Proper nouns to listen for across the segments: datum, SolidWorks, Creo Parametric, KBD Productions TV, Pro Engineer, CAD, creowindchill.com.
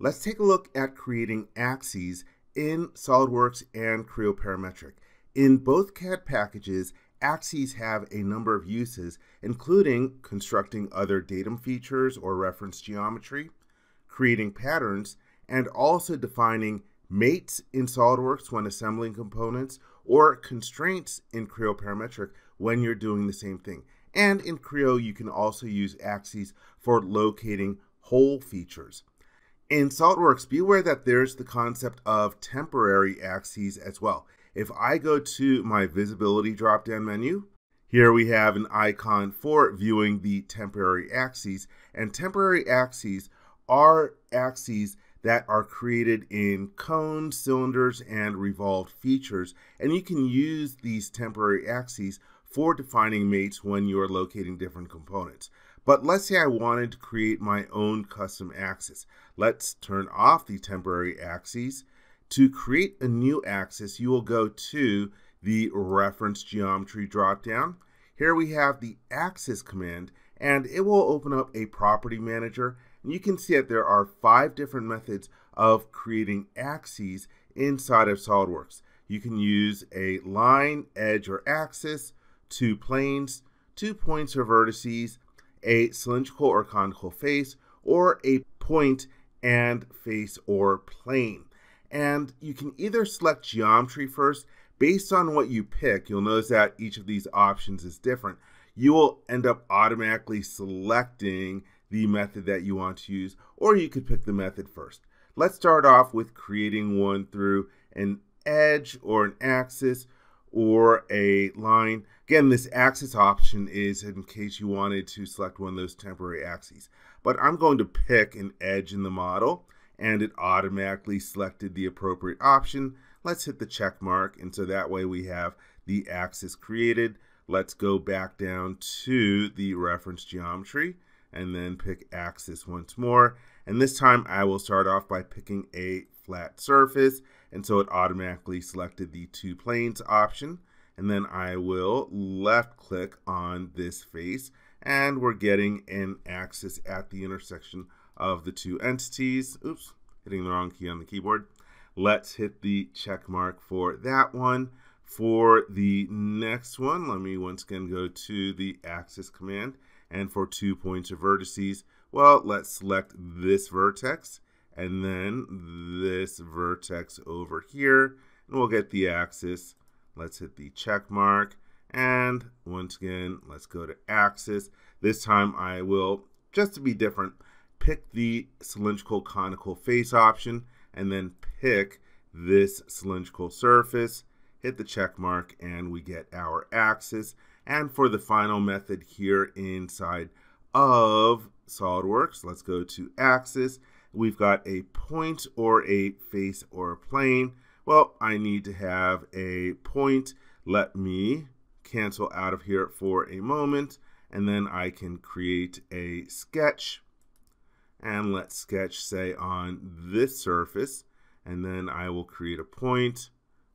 Let's take a look at creating axes in SolidWorks and Creo Parametric. In both CAD packages, axes have a number of uses, including constructing other datum features or reference geometry, creating patterns, and also defining mates in SolidWorks when assembling components, or constraints in Creo Parametric when you're doing the same thing. And in Creo, you can also use axes for locating whole features. In SolidWorks, be aware that there's the concept of temporary axes as well. If I go to my visibility drop-down menu, here we have an icon for viewing the temporary axes. And temporary axes are axes that are created in cones, cylinders, and revolved features. And you can use these temporary axes for defining mates when you're locating different components. But let's say I wanted to create my own custom axis. Let's turn off the temporary axes. To create a new axis, you will go to the reference geometry dropdown. Here we have the axis command, and it will open up a property manager. And you can see that there are 5 different methods of creating axes inside of SolidWorks. You can use a line, edge, or axis, 2 planes, 2 points or vertices, a cylindrical or conical face, or a point and face or plane. And you can either select geometry first. Based on what you pick, you'll notice that each of these options is different. You will end up automatically selecting the method that you want to use, or you could pick the method first. Let's start off with creating one through an edge or an axis or a line. Again, this axis option is in case you wanted to select one of those temporary axes. But I'm going to pick an edge in the model, and it automatically selected the appropriate option. Let's hit the check mark, and so that way we have the axis created. Let's go back down to the reference geometry and then pick axis once more. And this time I will start off by picking a flat surface, and so it automatically selected the 2 planes option. And then I will left click on this face, and we're getting an axis at the intersection of the 2 entities. Oops, hitting the wrong key on the keyboard. Let's hit the check mark for that one. For the next one, let me once again go to the axis command, and for 2 points or vertices, well, let's select this vertex and then this vertex over here, and we'll get the axis. Let's hit the check mark, and once again, let's go to axis. This time I will, just to be different, pick the cylindrical conical face option, and then pick this cylindrical surface, hit the check mark, and we get our axis. And for the final method here inside of SolidWorks, let's go to axis. We've got a point or a face or a plane. Well, I need to have a point. Let me cancel out of here for a moment, and then I can create a sketch. And let's sketch, say, on this surface, and then I will create a point,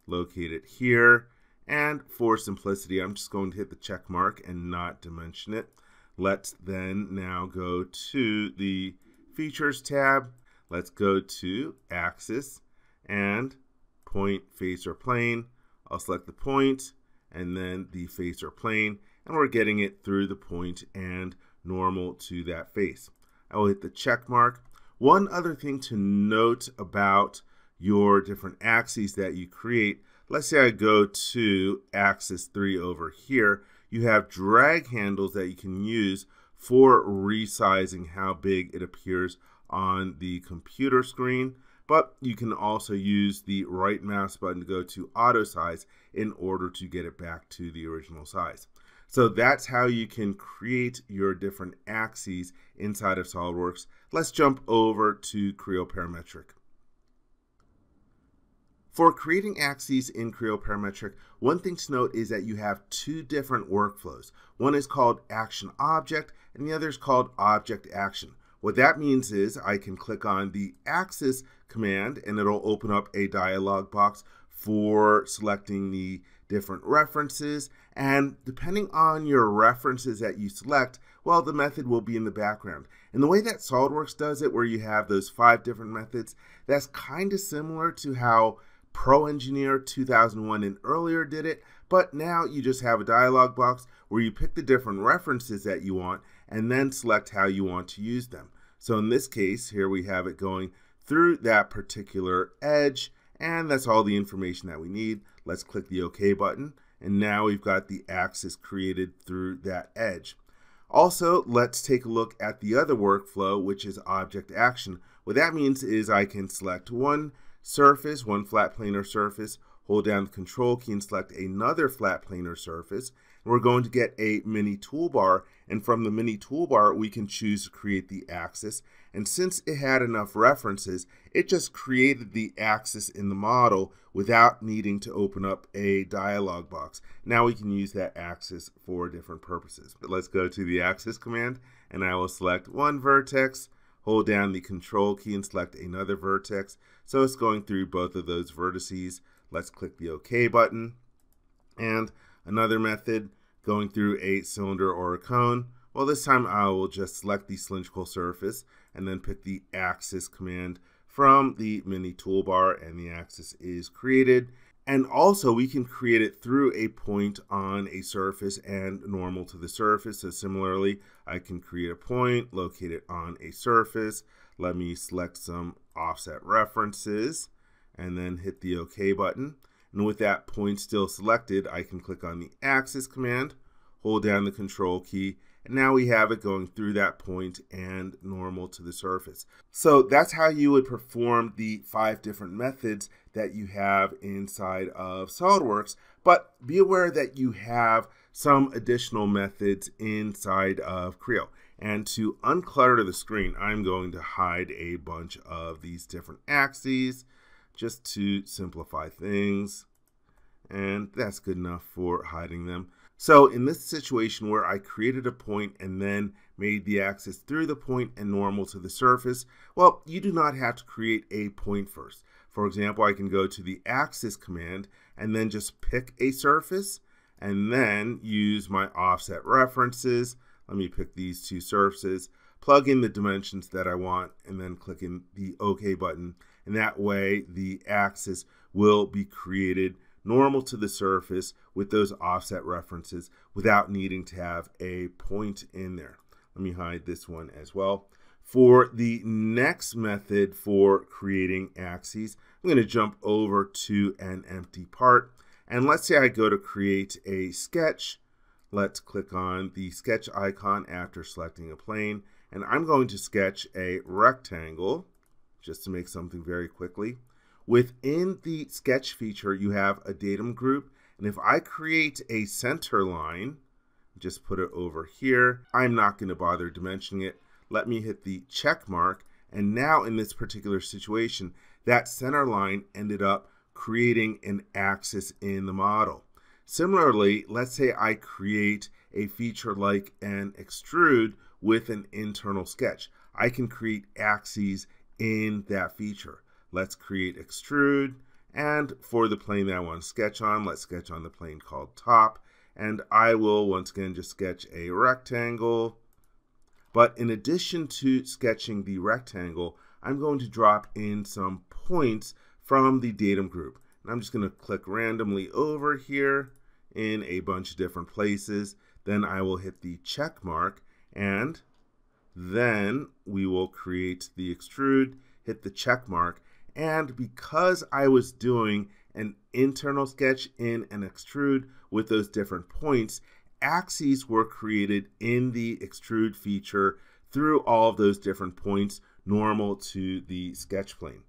locate it here, and for simplicity, I'm just going to hit the check mark and not dimension it. Let's then now go to the Features tab. Let's go to axis and point, face, or plane. I'll select the point and then the face or plane, and we're getting it through the point and normal to that face. I will hit the check mark. One other thing to note about your different axes that you create, let's say I go to axis 3 over here, you have drag handles that you can use for resizing how big it appears on the computer screen, but you can also use the right mouse button to go to auto size in order to get it back to the original size. So that's how you can create your different axes inside of SolidWorks. Let's jump over to Creo Parametric. For creating axes in Creo Parametric, one thing to note is that you have 2 different workflows. One is called Action Object, and the other is called Object Action. What that means is I can click on the Axis command, and it'll open up a dialog box for selecting the different references. And depending on your references that you select well, the method will be in the background. And the way that SolidWorks does it, where you have those 5 different methods, that's kind of similar to how Pro Engineer 2001 and earlier did it, but now you just have a dialog box where you pick the different references that you want and then select how you want to use them. So in this case, here we have it going through that particular edge, and that's all the information that we need. Let's click the OK button, and now we've got the axis created through that edge. Also, let's take a look at the other workflow, which is object action. What that means is I can select one surface, one flat planar surface, hold down the control key and select another flat planar surface. We're going to get a mini toolbar, and from the mini toolbar we can choose to create the axis, and since it had enough references, it just created the axis in the model without needing to open up a dialog box. Now we can use that axis for different purposes. But let's go to the axis command, and I will select one vertex, hold down the control key and select another vertex. So it's going through both of those vertices. Let's click the OK button. And another method, going through a cylinder or a cone. Well, this time I will just select the cylindrical surface and then pick the axis command from the mini toolbar, and the axis is created. And also we can create it through a point on a surface and normal to the surface. So similarly, I can create a point, locate it on a surface. Let me select some offset references and then hit the OK button. And with that point still selected, I can click on the axis command, hold down the control key, and now we have it going through that point and normal to the surface. So that's how you would perform the 5 different methods that you have inside of SolidWorks. But be aware that you have some additional methods inside of Creo. And to unclutter the screen, I'm going to hide a bunch of these different axes just to simplify things. And that's good enough for hiding them. So in this situation where I created a point and then made the axis through the point and normal to the surface, well, you do not have to create a point first. For example, I can go to the axis command and then just pick a surface and then use my offset references. Let me pick these 2 surfaces, plug in the dimensions that I want, and then click in the OK button. And that way the axis will be created normal to the surface with those offset references without needing to have a point in there. Let me hide this one as well. For the next method for creating axes, I'm going to jump over to an empty part. And let's say I go to create a sketch. Let's click on the sketch icon after selecting a plane. And I'm going to sketch a rectangle just to make something very quickly. Within the sketch feature, you have a datum group. And if I create a center line, just put it over here. I'm not going to bother dimensioning it. Let me hit the check mark. And now in this particular situation, that center line ended up creating an axis in the model. Similarly, let's say I create a feature like an extrude with an internal sketch. I can create axes in that feature. Let's create extrude, and for the plane that I want to sketch on, let's sketch on the plane called top, and I will once again just sketch a rectangle. But in addition to sketching the rectangle, I'm going to drop in some points from the datum group. And I'm just going to click randomly over here in a bunch of different places. Then I will hit the check mark, and then we will create the extrude, hit the check mark. And because I was doing an internal sketch in an extrude with those different points, axes were created in the extrude feature through all of those different points normal to the sketch plane.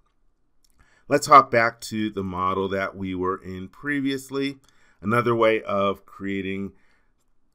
Let's hop back to the model that we were in previously. Another way of creating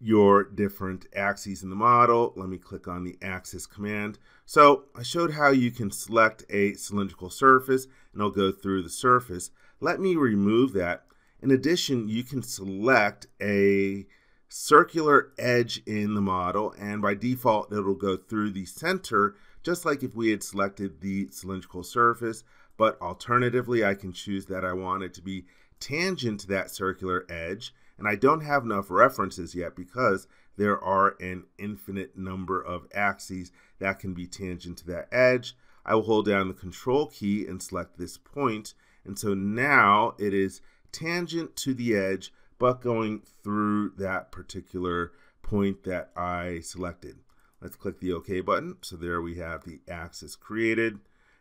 your different axes in the model. Let me click on the axis command. So I showed how you can select a cylindrical surface and it'll go through the surface. Let me remove that. In addition, you can select a circular edge in the model, and by default it'll go through the center, just like if we had selected the cylindrical surface. But alternatively, I can choose that I want it to be tangent to that circular edge. And I don't have enough references yet because there are an infinite number of axes that can be tangent to that edge. I will hold down the control key and select this point. And so now it is tangent to the edge, but going through that particular point that I selected. Let's click the OK button. So there we have the axis created.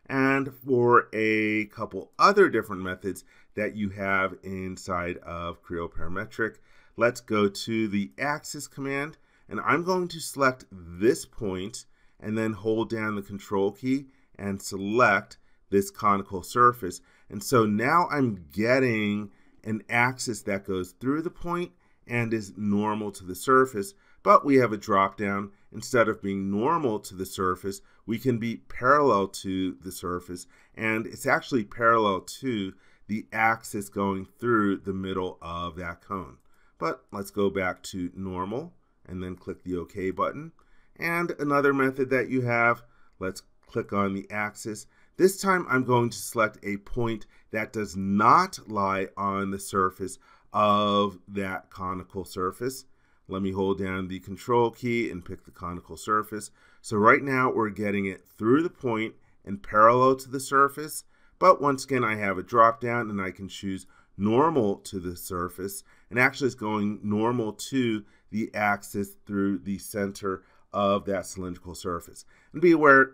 And for a couple other different methods that you have inside of Creo Parametric, let's go to the axis command. And I'm going to select this point and then hold down the control key and select this conical surface. And so now I'm getting an axis that goes through the point and is normal to the surface, but we have a drop down. Instead of being normal to the surface, we can be parallel to the surface, and it's actually parallel to the axis going through the middle of that cone. But let's go back to normal and then click the OK button. And another method that you have, let's click on the axis. This time I'm going to select a point that does not lie on the surface of that conical surface. Let me hold down the control key and pick the conical surface. So right now we're getting it through the point and parallel to the surface. But once again, I have a drop down and I can choose normal to the surface. And actually it's going normal to the axis through the center of that cylindrical surface. And be aware,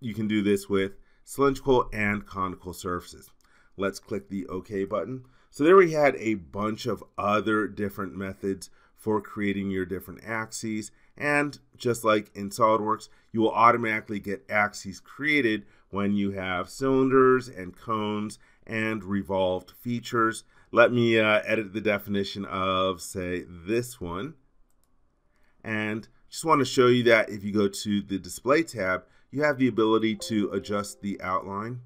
you can do this with cylindrical and conical surfaces. Let's click the OK button. So there we had a bunch of other different methods for creating your different axes. And just like in SolidWorks, you will automatically get axes created when you have cylinders and cones and revolved features. Let me edit the definition of, say, this one. And just want to show you that if you go to the display tab, you have the ability to adjust the outline,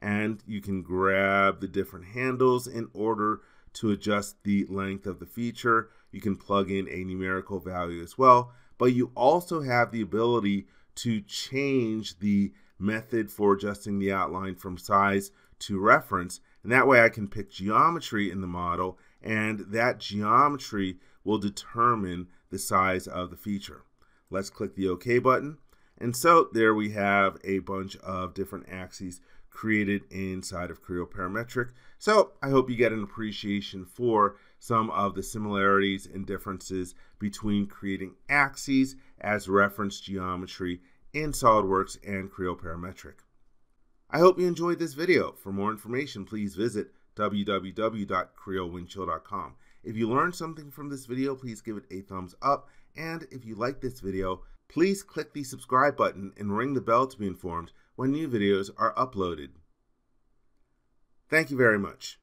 and you can grab the different handles in order to adjust the length of the feature. You can plug in a numerical value as well, but you also have the ability to change the method for adjusting the outline from size to reference. And that way I can pick geometry in the model, and that geometry will determine the size of the feature. Let's click the OK button. And so there we have a bunch of different axes created inside of Creo Parametric. So I hope you get an appreciation for some of the similarities and differences between creating axes as reference geometry in SolidWorks and Creo Parametric. I hope you enjoyed this video. For more information, please visit www.creowindchill.com. If you learned something from this video, please give it a thumbs up. And if you like this video, please click the subscribe button and ring the bell to be informed when new videos are uploaded. Thank you very much.